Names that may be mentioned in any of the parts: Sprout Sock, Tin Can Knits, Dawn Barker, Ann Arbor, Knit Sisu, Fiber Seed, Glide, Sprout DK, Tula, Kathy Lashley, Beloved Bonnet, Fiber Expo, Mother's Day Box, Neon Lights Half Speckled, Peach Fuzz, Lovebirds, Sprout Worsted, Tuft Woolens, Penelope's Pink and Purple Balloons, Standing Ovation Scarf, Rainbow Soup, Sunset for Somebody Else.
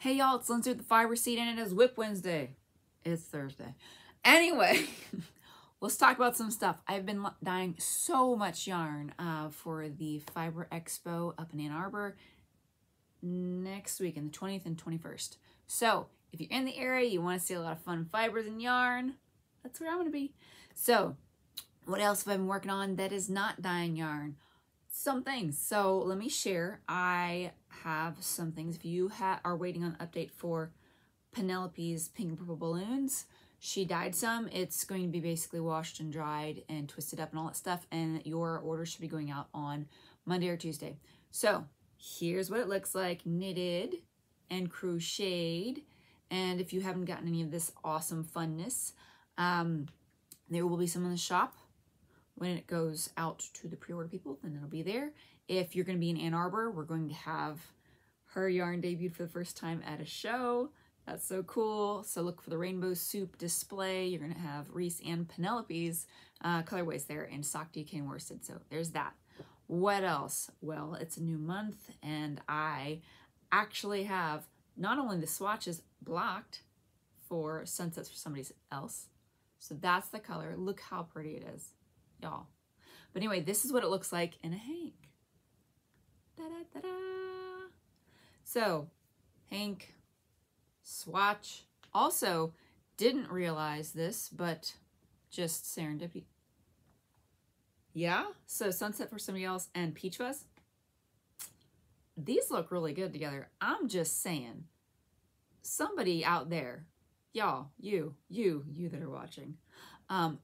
Hey y'all, it's Lindsay with the Fiber Seed and it is Whip Wednesday. It's Thursday. Anyway, let's talk about some stuff. I've been dyeing so much yarn for the Fiber Expo up in Ann Arbor next week on the 20th and 21st. So if you're in the area, you want to see a lot of fun fibers and yarn, that's where I'm going to be. So what else have I been working on that is not dyeing yarn? Some things. So let me share. I have some things. If you are waiting on an update for Penelope's Pink and Purple Balloons, she dyed some. It's going to be basically washed and dried and twisted up and all that stuff. And your order should be going out on Monday or Tuesday. So here's what it looks like knitted and crocheted. And if you haven't gotten any of this awesome funness, there will be some in the shop. When it goes out to the pre-order people, then it'll be there. If you're going to be in Ann Arbor, we're going to have her yarn debuted for the first time at a show. That's so cool. So look for the Rainbow Soup display. You're going to have Reese and Penelope's colorways there, and Sprout DK and Worsted. So there's that. What else? Well, it's a new month and I actually have not only the swatches blocked for Sunset for Somebody Else. So that's the color. Look how pretty it is, y'all. But anyway, this is what it looks like in a hank. Da-da-da-da. So hank, swatch. Also didn't realize this, but just serendipity. Yeah, so Sunset for Somebody Else and Peach Fuzz, these look really good together. I'm just saying, somebody out there, y'all, you that are watching,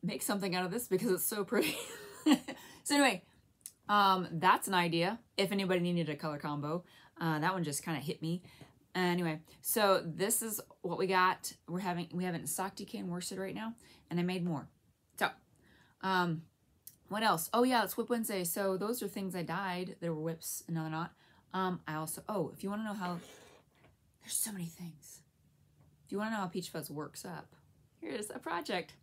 make something out of this because it's so pretty. So anyway, that's an idea. If anybody needed a color combo, that one just kind of hit me. Anyway, so this is what we got. We haven't Sprout DK and Worsted right now, and I made more. So, what else? Oh yeah, it's Whip Wednesday. So those are things I dyed. There were whips, another knot. I also, oh, if you want to know how, there's so many things. If you want to know how Peach Fuzz works up, here's a project.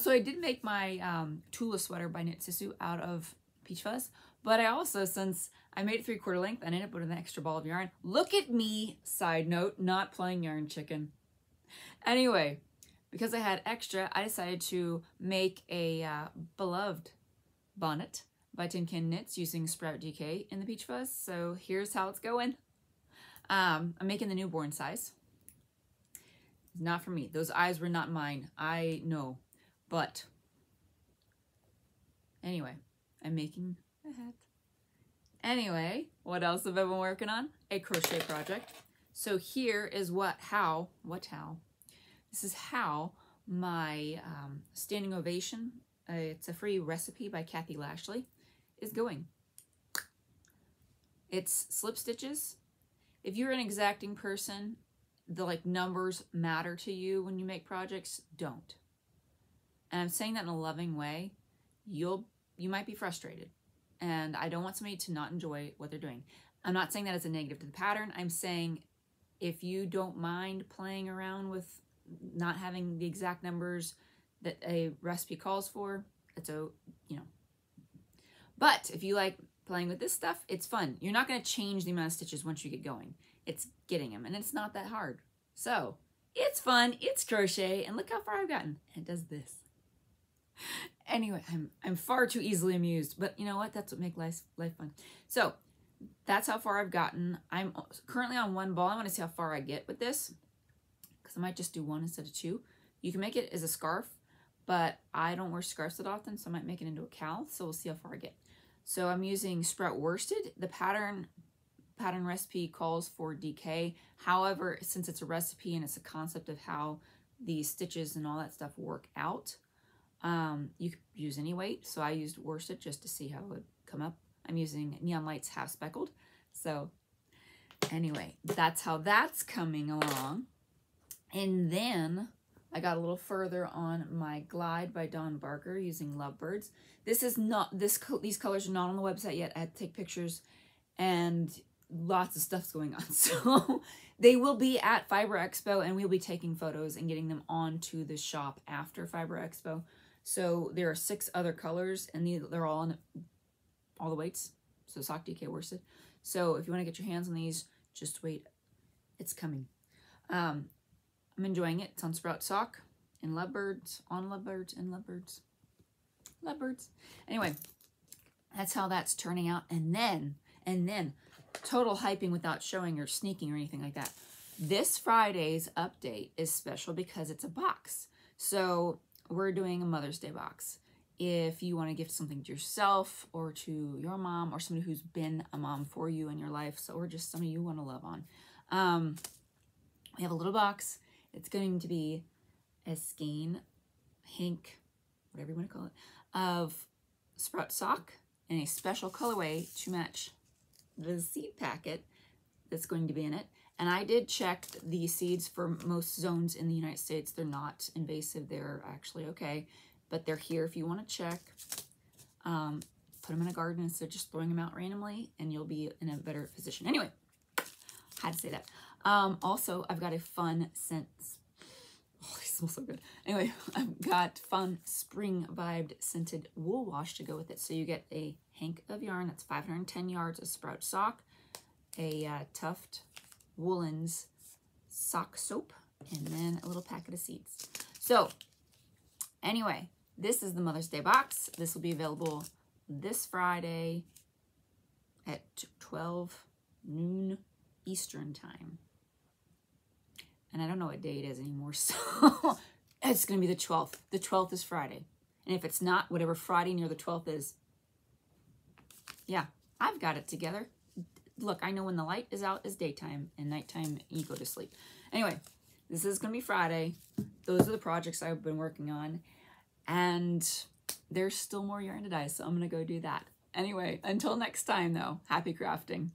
So I did make my Tula sweater by Knit Sisu out of Peach Fuzz, but I also, since I made it 3/4 length, I ended up with an extra ball of yarn. Look at me, side note, not playing yarn chicken. Anyway, because I had extra, I decided to make a Beloved Bonnet by Tin Can Knits using Sprout DK in the Peach Fuzz. So here's how it's going. I'm making the newborn size. Not for me. Those eyes were not mine. I know. But anyway, I'm making a hat. Anyway, what else have I been working on? A crochet project. So here is how. This is how my Standing Ovation, it's a free recipe by Kathy Lashley, is going. It's slip stitches. If you're an exacting person, the numbers matter to you when you make projects, don't. And I'm saying that in a loving way. You might be frustrated, and I don't want somebody to not enjoy what they're doing. I'm not saying that as a negative to the pattern. I'm saying if you don't mind playing around with not having the exact numbers that a recipe calls for, it's But if you like playing with this stuff, it's fun. You're not going to change the amount of stitches once you get going. It's getting them, and it's not that hard. So it's fun, it's crochet, and look how far I've gotten. It does this. Anyway, I'm far too easily amused, but you know what? That's what makes life fun. So that's how far I've gotten. I'm currently on one ball. I want to see how far I get with this, because I might just do one instead of two. You can make it as a scarf, but I don't wear scarves that often, so I might make it into a cowl, so we'll see how far I get. So I'm using Sprout Worsted. The pattern recipe calls for DK. However, since it's a recipe and it's a concept of how the stitches and all that stuff work out, you could use any weight. So I used Worsted just to see how it would come up. I'm using Neon Lights Half Speckled. So anyway, that's how that's coming along. And then I got a little further on my Glide by Dawn Barker using Lovebirds. This is not, these colors are not on the website yet. I had to take pictures and lots of stuff's going on. So they will be at Fiber Expo, and we'll be taking photos and getting them onto the shop after Fiber Expo. So there are 6 other colors, and they're all on all the weights. So Sprout DK Worsted. So if you want to get your hands on these, just wait It's coming. I'm enjoying it. It's on Sprout Sock and Lovebirds, on Lovebirds and Lovebirds. Lovebirds. Anyway, that's how that's turning out. And then, total hyping without showing or sneaking or anything like that. This Friday's update is special because it's a box. So we're doing a Mother's Day box. If you want to gift something to yourself or to your mom or somebody who's been a mom for you in your life, so, or just somebody you want to love on. We have a little box. It's going to be a skein, hink, whatever you want to call it, of Sprout Sock in a special colorway to match the seed packet that's going to be in it. And I did check the seeds for most zones in the United States. They're not invasive. They're actually okay. But they're here if you want to check. Put them in a garden instead of just throwing them out randomly, and you'll be in a better position. Anyway, had to say that. Also, I've got a fun scents. Oh, they smell so good. Anyway, I've got fun spring-vibed scented wool wash to go with it. So you get a hank of yarn. That's 510 yards of Sprout Sock, a Tuft Woolens sock soap, and then a little packet of seeds. So anyway, this is the Mother's Day box. This will be available this Friday at 12 noon Eastern time. And I don't know what day it is anymore, so it's going to be the 12th. The 12th is Friday. And if it's not, whatever Friday near the 12th is, yeah, I've got it together. Look, I know when the light is out is daytime, and nighttime you go to sleep. Anyway, this is going to be Friday. Those are the projects I've been working on, and there's still more yarn to dye, so I'm going to go do that. Anyway, until next time, though, happy crafting.